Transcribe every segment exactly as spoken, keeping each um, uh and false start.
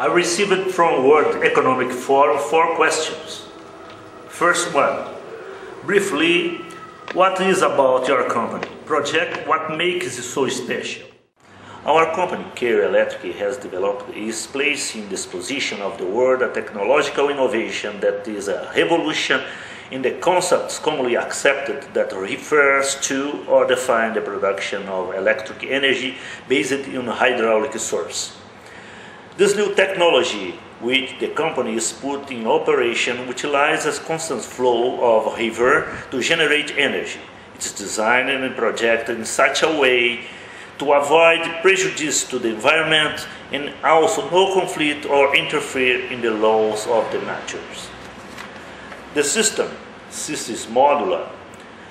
I received from World Economic Forum four questions. First one, briefly, what is about your company? Project, what makes it so special? Our company, Care Electric, has developed its place in this position of the world a technological innovation that is a revolution in the concepts commonly accepted that refers to or define the production of electric energy based on hydraulic source. This new technology, which the company is put in operation, utilizes constant flow of river to generate energy. It is designed and projected in such a way to avoid prejudice to the environment and also no conflict or interfere in the laws of the nature. The system, since it's modular,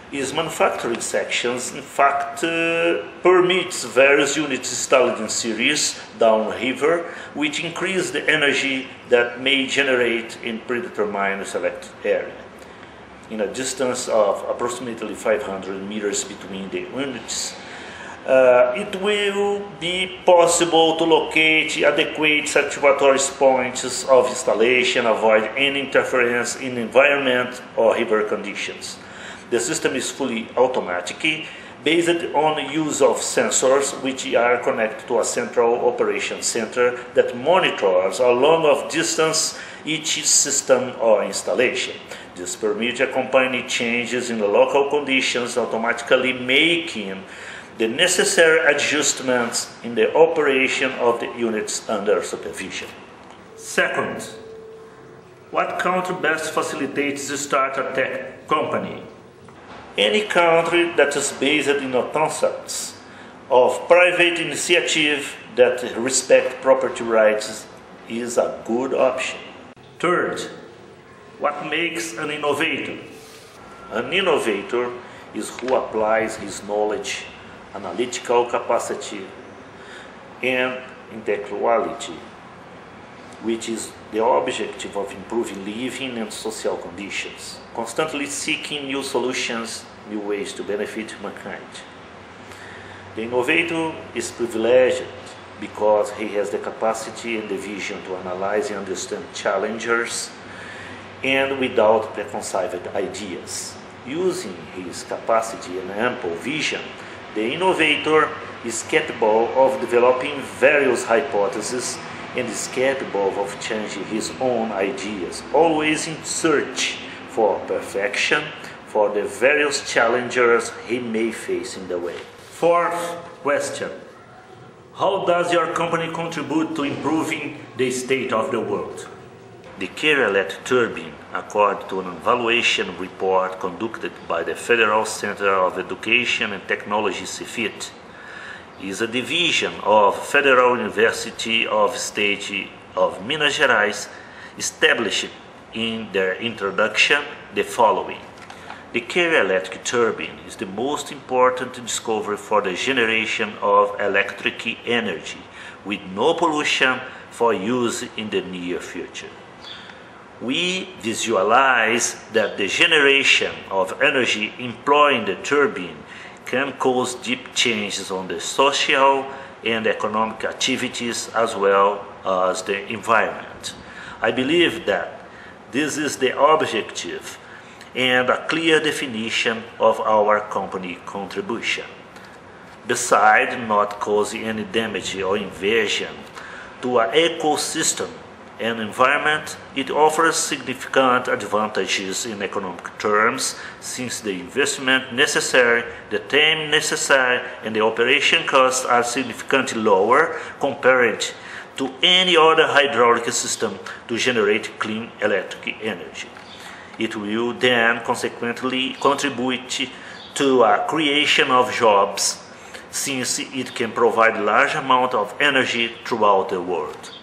its manufacturing sections, in fact, uh, permits various units installed in series downriver, which increase the energy that may generate in predetermined select area, in a distance of approximately five hundred meters between the units. Uh, it will be possible to locate adequate saturatory points of installation, avoid any interference in environment or river conditions. The system is fully automatic, based on use of sensors which are connected to a central operation center that monitors along of distance each system or installation. This permits accompanying changes in the local conditions, automatically making the necessary adjustments in the operation of the units under supervision. Second, what country best facilitates the startup tech company? Any country that is based in the concepts of private initiative that respect property rights is a good option. Third, what makes an innovator? An innovator is who applies his knowledge, analytical capacity, and intellectuality, which is the objective of improving living and social conditions, constantly seeking new solutions, new ways to benefit mankind. The innovator is privileged because he has the capacity and the vision to analyze and understand challengers and without preconceived ideas. Using his capacity and ample vision, the innovator is capable of developing various hypotheses and is capable of changing his own ideas, always in search for perfection for the various challenges he may face in the way. Fourth question, how does your company contribute to improving the state of the world? The Care Electric turbine, according to an evaluation report conducted by the Federal Center of Education and Technology, C F I T, is a division of Federal University of State of Minas Gerais, established in their introduction the following. The Care Electric turbine is the most important discovery for the generation of electric energy, with no pollution for use in the near future. We visualize that the generation of energy employing the turbine can cause deep changes on the social and economic activities as well as the environment. I believe that this is the objective and a clear definition of our company contribution. Besides not causing any damage or invasion to an ecosystem and environment, it offers significant advantages in economic terms, since the investment necessary, the time necessary, and the operation costs are significantly lower compared to any other hydraulic system to generate clean electric energy. It will then consequently contribute to a creation of jobs, since it can provide a large amount of energy throughout the world.